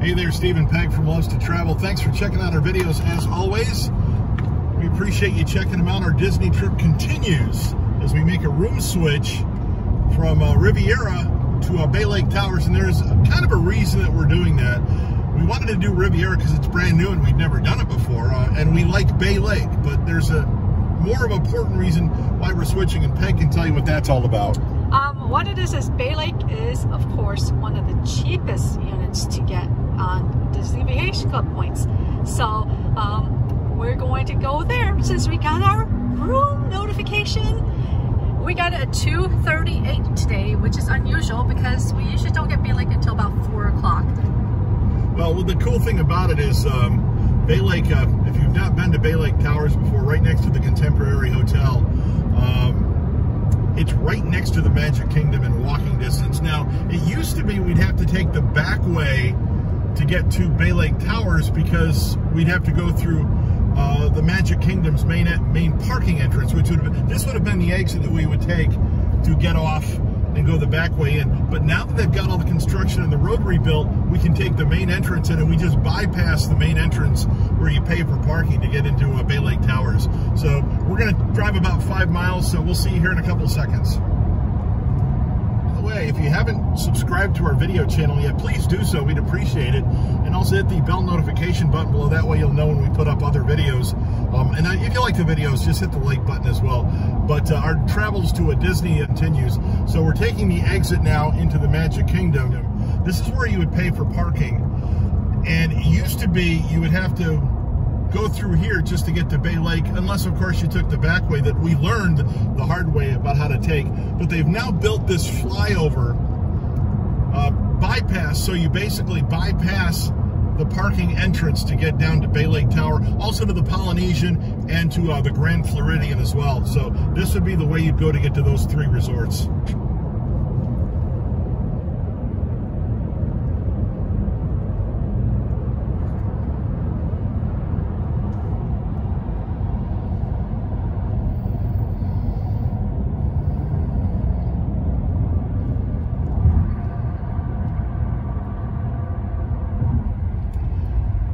Hey there, Stephen Pegg from Loves to Travel. Thanks for checking out our videos as always. We appreciate you checking them out. Our Disney trip continues as we make a room switch from Riviera to Bay Lake Towers, and there's kind of a reason that we're doing that. We wanted to do Riviera because it's brand new and we've never done it before, and we like Bay Lake, but there's a more of an important reason why we're switching, and Peg can tell you what that's all about. What it is Bay Lake is, of course, one of the cheapest units to get on Disney Vacation Club points. So we're going to go there since we got our room notification. We got it at 2:38 today, which is unusual because we usually don't get Bay Lake until about 4 o'clock. Well, the cool thing about it is Bay Lake, if you've not been to Bay Lake Towers before, right next to the Contemporary Hotel, it's right next to the Magic Kingdom in walking distance. Now, it used to be we'd have to take the back way to get to Bay Lake Towers because we'd have to go through the Magic Kingdom's main parking entrance, which would have been, this would have been the exit that we would take to get off and go the back way in. But now that they've got all the construction and the road rebuilt, we can take the main entrance in, and we just bypass the main entrance where you pay for parking to get into Bay Lake Towers. So we're going to drive about 5 miles, so we'll see you here in a couple of seconds. By the way, if you haven't subscribed to our video channel yet, please do so. We'd appreciate it. And also hit the bell notification button below. That way you'll know when we put up other videos. And if you like the videos, just hit the like button as well. But our travels to Disney continues. So we're taking the exit now into the Magic Kingdom. This is where you would pay for parking. And it used to be you would have to go through here just to get to Bay Lake, unless, of course, you took the back way that we learned the hard way about how to take. But they've now built this flyover bypass, so you basically bypass the parking entrance to get down to Bay Lake Tower, also to the Polynesian and to the Grand Floridian as well. So this would be the way you'd go to get to those three resorts.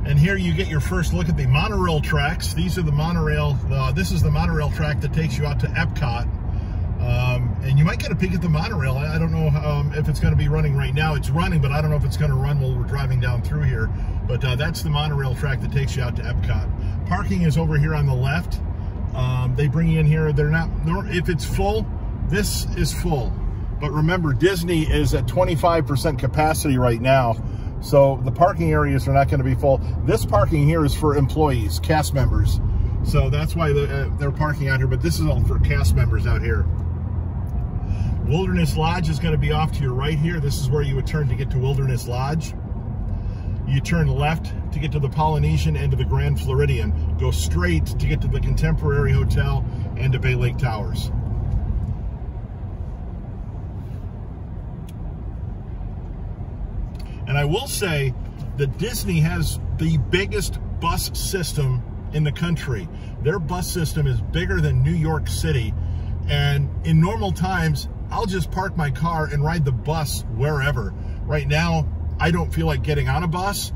And here you get your first look at the monorail tracks. These are the monorail, this is the monorail track that takes you out to Epcot. And you might get a peek at the monorail. I don't know if it's gonna be running right now. It's running, but I don't know if it's gonna run while we're driving down through here. But that's the monorail track that takes you out to Epcot. Parking is over here on the left. They bring you in here. They're not, if it's full, this is full. But remember, Disney is at 25% capacity right now. So the parking areas are not going to be full. This parking here is for employees, cast members. So that's why they're parking out here, but this is all for cast members out here. Wilderness Lodge is going to be off to your right here. This is where you would turn to get to Wilderness Lodge. You turn left to get to the Polynesian and to the Grand Floridian. Go straight to get to the Contemporary Hotel and to Bay Lake Towers. And I will say that Disney has the biggest bus system in the country. Their bus system is bigger than New York City. And in normal times, I'll just park my car and ride the bus wherever. Right now, I don't feel like getting on a bus,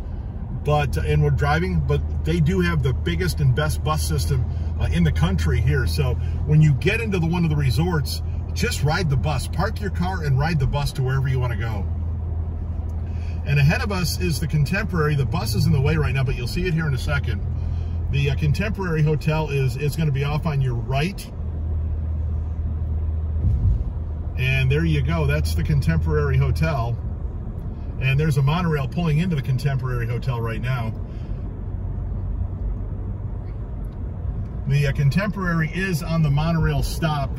and we're driving, but they do have the biggest and best bus system in the country here. So when you get into one of the resorts, just ride the bus. Park your car and ride the bus to wherever you want to go. And ahead of us is the Contemporary. The bus is in the way right now, but you'll see it here in a second. The Contemporary Hotel is going to be off on your right. And there you go. That's the Contemporary Hotel. And there's a monorail pulling into the Contemporary Hotel right now. The Contemporary is on the monorail stop.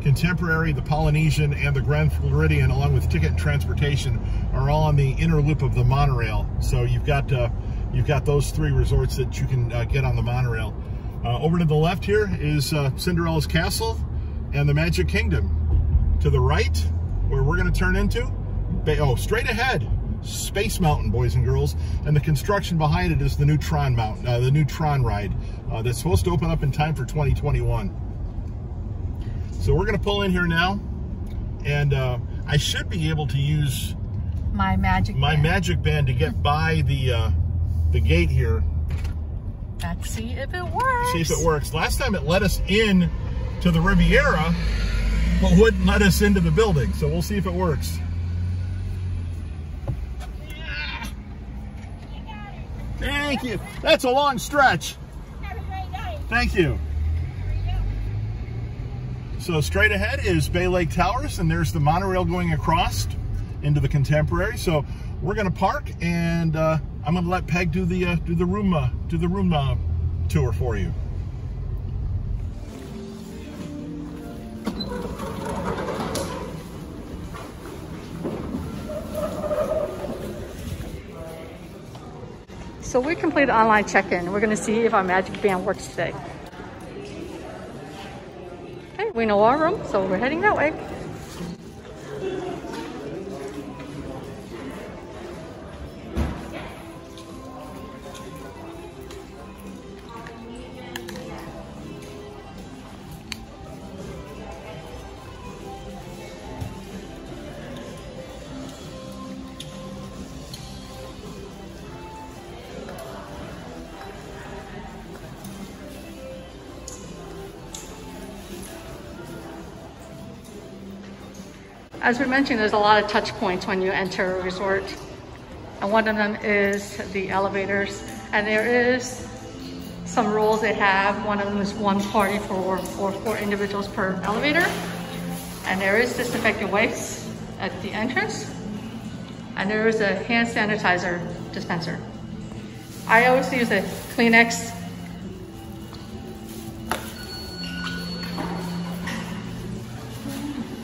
Contemporary, the Polynesian, and the Grand Floridian, along with ticket and transportation, are all on the inner loop of the monorail. So you've got those three resorts that you can get on the monorail. Over to the left here is Cinderella's Castle and the Magic Kingdom. To the right, where we're going to turn into, straight ahead, Space Mountain, boys and girls, and the construction behind it is the new Tron mountain, the new Tron ride that's supposed to open up in time for 2021. So we're going to pull in here now, and I should be able to use my magic band to get by the gate here. Let's see if it works. See if it works. Last time it let us in to the Riviera, but wouldn't let us into the building. So we'll see if it works. Yeah. You got it. Thank you. That's a long stretch. Have a great night. Thank you. So straight ahead is Bay Lake Towers, and there's the monorail going across into the Contemporary. So we're gonna park, and I'm gonna let Peg do the room tour for you. So we completed online check-in. We're gonna see if our Magic Band works today. We know our room, so we're heading that way. As we mentioned, there's a lot of touch points when you enter a resort. And one of them is the elevators. And there is some rules they have. One of them is one party for four individuals per elevator. And there is disinfectant wipes at the entrance. And there is a hand sanitizer dispenser. I always use a Kleenex.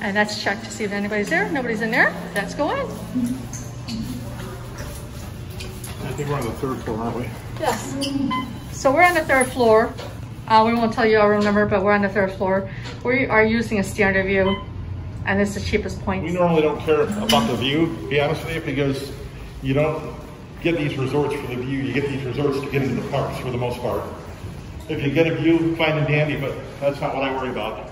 And that's checked to see if anybody's there. Nobody's in there. Let's go in. I think we're on the third floor, aren't we? Yes. So we're on the third floor. We won't tell you our room number, but we're on the third floor. We are using a standard view, and it's the cheapest point. We normally don't care about the view, to be honest with you, because you don't get these resorts for the view. You get these resorts to get into the parks for the most part. If you get a view, fine and dandy, but that's not what I worry about.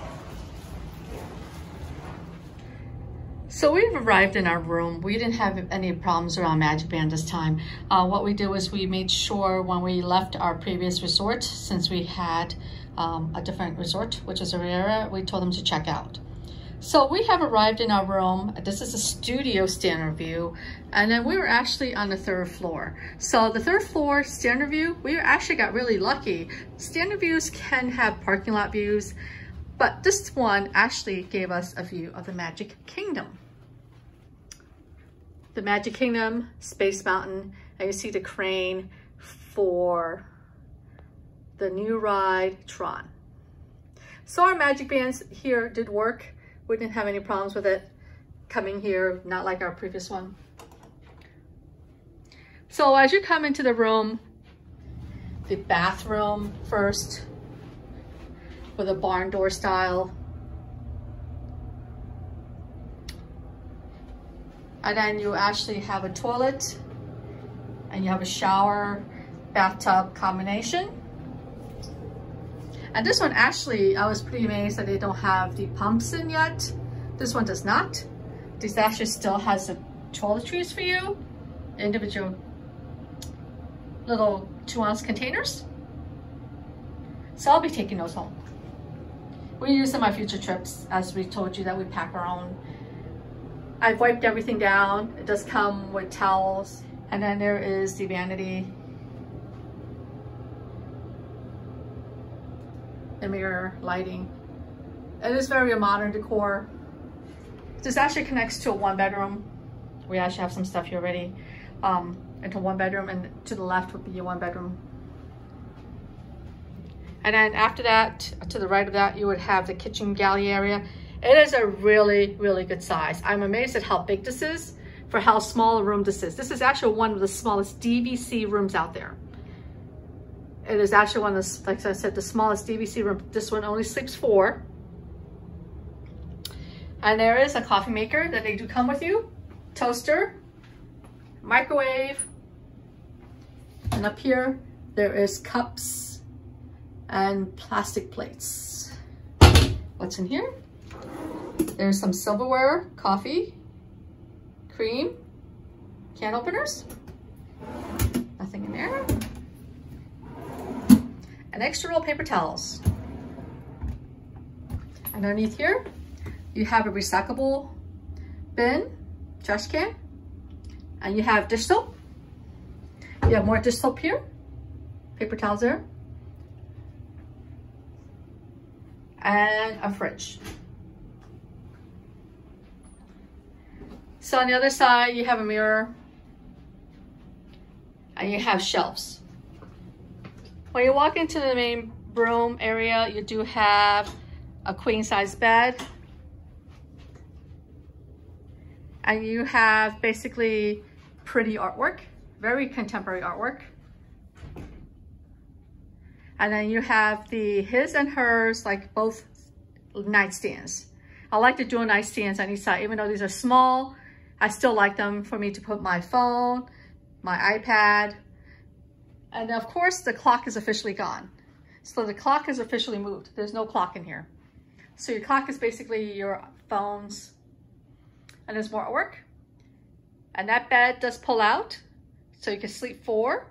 So we've arrived in our room. We didn't have any problems around Magic Band this time. What we did was we made sure when we left our previous resort, since we had a different resort, which is Riviera, we told them to check out. So we have arrived in our room. This is a studio standard view. And then we were actually on the third floor. So the third floor standard view, we actually got really lucky. Standard views can have parking lot views, but this one actually gave us a view of the Magic Kingdom. The Magic Kingdom, Space Mountain, and you see the crane for the new ride, Tron. So our Magic Bands here did work. We didn't have any problems with it coming here, not like our previous one. So as you come into the room, the bathroom first, with a barn door style. And then you actually have a toilet, and you have a shower, bathtub combination. And this one actually, I was pretty amazed that they don't have the pumps in yet. This one does not. This actually still has the toiletries for you, individual little 2-ounce containers. So I'll be taking those home. We use them on future trips, as we told you that we pack our own. I've wiped everything down. It does come with towels. And then there is the vanity, the mirror, lighting. It is very modern decor. This actually connects to a 1-bedroom. We actually have some stuff here already. Into 1 bedroom, and to the left would be your 1 bedroom. And then after that, to the right of that, you would have the kitchen galley area. It is a really, really good size. I'm amazed at how big this is for how small a room this is. This is actually one of the smallest DVC rooms out there. It is actually one of the, like I said, the smallest DVC room. This one only sleeps 4. And there is a coffee maker that they do come with you, toaster, microwave. And up here, there is cups and plastic plates. What's in here? There's some silverware, coffee, cream, Can openers. Nothing in there. An extra roll of paper towels. Underneath here, you have a recyclable bin, trash can, and you have dish soap. You have more dish soap here, paper towels there, and a fridge. So on the other side, you have a mirror and you have shelves. When you walk into the main room area, you do have a queen size bed. And you have basically pretty artwork, very contemporary artwork. And then you have the his and hers, like both nightstands. I like to do nightstands on each side, even though these are small. I still like them for me to put my phone, my iPad, and of course the clock is officially gone. So the clock is officially moved. There's no clock in here. So your clock is basically your phones, and there's more artwork. And that bed does pull out, so you can sleep four.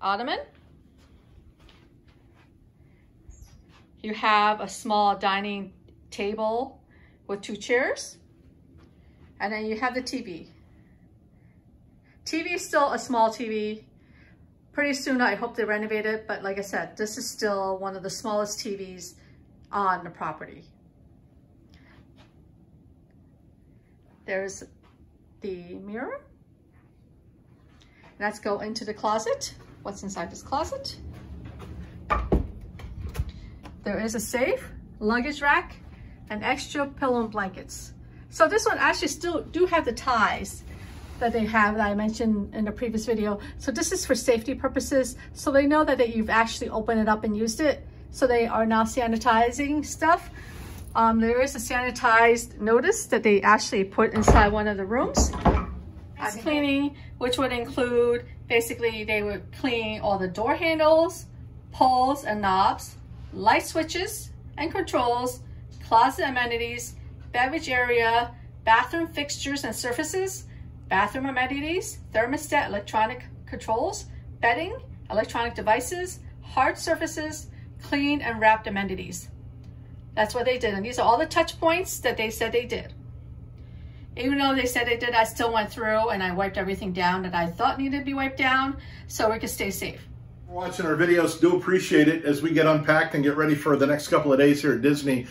Ottoman. You have a small dining table with two chairs, and then you have the TV. TV is still a small TV. Pretty soon I hope they renovate it, but like I said, this is still one of the smallest TVs on the property. There's the mirror. Let's go into the closet. What's inside this closet? There is a safe, luggage rack, and extra pillow and blankets. So this one actually still do have the ties that they have that I mentioned in the previous video. So this is for safety purposes. So they know that you've actually opened it up and used it. So they are now sanitizing stuff. There is a sanitized notice that they actually put inside one of the rooms. As cleaning, which would include, basically they would clean all the door handles, poles and knobs, light switches and controls, closet amenities, beverage area, bathroom fixtures and surfaces, bathroom amenities, thermostat, electronic controls, bedding, electronic devices, hard surfaces, clean and wrapped amenities. That's what they did. And these are all the touch points that they said they did. Even though they said they did, I still went through and I wiped everything down that I thought needed to be wiped down so we could stay safe. Watching our videos, do appreciate it as we get unpacked and get ready for the next couple of days here at Disney.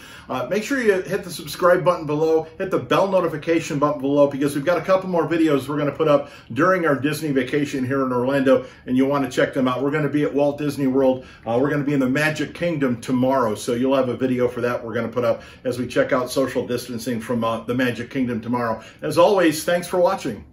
Make sure you hit the subscribe button below, hit the bell notification button below, because we've got a couple more videos we're going to put up during our Disney vacation here in Orlando, and you want to check them out. We're going to be at Walt Disney World. We're going to be in the Magic Kingdom tomorrow, so you'll have a video for that we're going to put up as we check out social distancing from the Magic Kingdom tomorrow. As always, thanks for watching.